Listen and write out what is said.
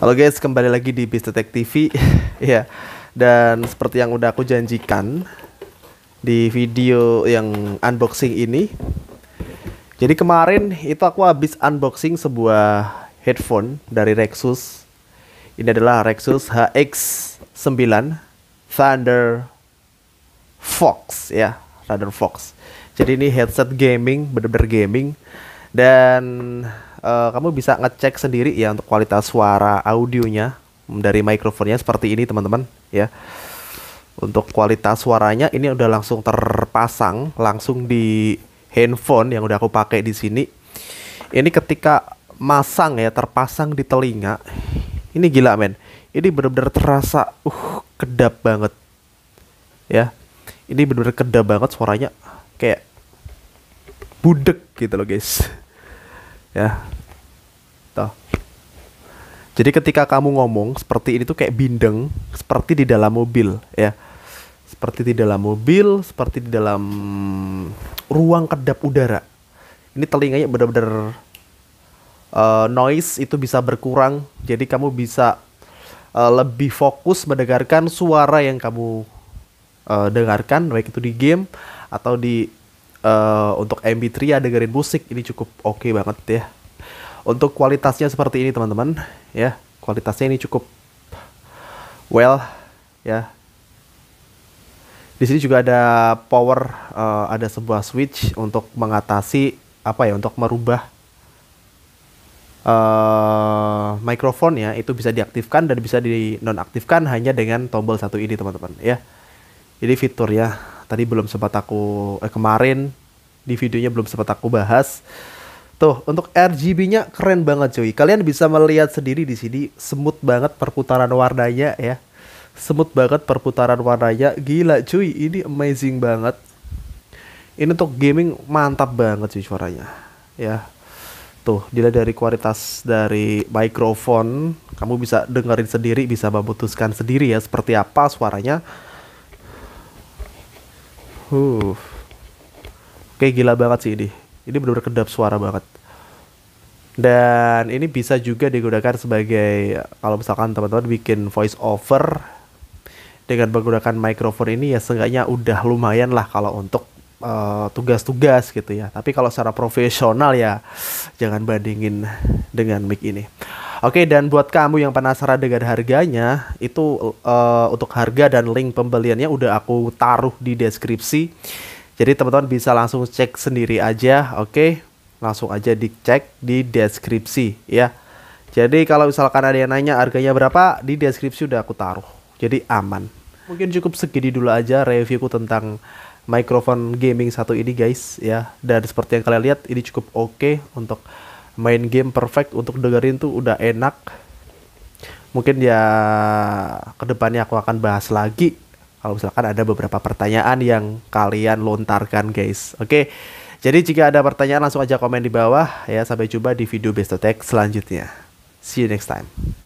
Halo guys, kembali lagi di Besto Tech TV. Ya, dan seperti yang udah aku janjikan di video yang unboxing ini, jadi kemarin itu aku habis unboxing sebuah headphone dari Rexus. Ini adalah Rexus HX9 Thunder Fox, ya, Thunder Fox. Jadi ini headset gaming, bener-bener gaming. Dan kamu bisa ngecek sendiri ya untuk kualitas suara audionya dari mikrofonnya seperti ini teman-teman ya. Untuk kualitas suaranya ini udah langsung terpasang langsung di handphone yang udah aku pakai di sini. Ini ketika masang ya, terpasang di telinga. Ini gila men. Ini bener-bener terasa kedap banget. Ya. Ini bener-bener kedap banget suaranya, kayak budek gitu loh guys. Ya. Tuh. Jadi ketika kamu ngomong seperti ini tuh kayak bindeng, seperti di dalam mobil ya. Seperti di dalam mobil, seperti di dalam ruang kedap udara. Ini telinganya benar-benar noise itu bisa berkurang. Jadi kamu bisa lebih fokus mendengarkan suara yang kamu dengarkan, baik itu di game atau di untuk MP3 ya, dengerin musik ini cukup oke banget ya. Untuk kualitasnya seperti ini teman-teman ya, kualitasnya ini cukup well ya. Di sini juga ada power, ada sebuah switch untuk mengatasi apa ya, untuk merubah mikrofon ya, itu bisa diaktifkan dan bisa dinonaktifkan hanya dengan tombol satu ini teman-teman ya. Jadi fitur ya, tadi belum sempat aku kemarin di videonya belum sempat aku bahas. Tuh, untuk RGB-nya keren banget cuy. Kalian bisa melihat sendiri di sini, smooth banget perputaran warnanya ya. Smooth banget perputaran warnanya. Gila cuy, ini amazing banget. Ini untuk gaming mantap banget cuy suaranya. Ya. Tuh, dilihat dari kualitas dari mikrofon, kamu bisa dengerin sendiri, bisa memutuskan sendiri ya seperti apa suaranya. Oke, gila banget sih ini. Ini benar-benar kedap suara banget. Dan ini bisa juga digunakan sebagai, kalau misalkan teman-teman bikin voice over dengan menggunakan mikrofon ini ya, seenggaknya udah lumayan lah kalau untuk tugas-tugas gitu ya. Tapi kalau secara profesional ya jangan bandingin dengan mic ini. Oke, dan buat kamu yang penasaran dengan harganya, itu untuk harga dan link pembeliannya udah aku taruh di deskripsi. Jadi teman-teman bisa langsung cek sendiri aja, oke? Langsung aja dicek di deskripsi ya. Jadi kalau misalkan ada yang nanya harganya berapa, di deskripsi udah aku taruh. Jadi aman. Mungkin cukup segini dulu aja reviewku tentang mikrofon gaming satu ini guys ya. Dan seperti yang kalian lihat ini cukup oke untuk main game, perfect untuk dengerin tuh udah enak. Mungkin ya kedepannya aku akan bahas lagi kalau misalkan ada beberapa pertanyaan yang kalian lontarkan guys. Oke, jadi jika ada pertanyaan langsung aja komen di bawah ya. Sampai jumpa di video Besto Tech selanjutnya. See you next time.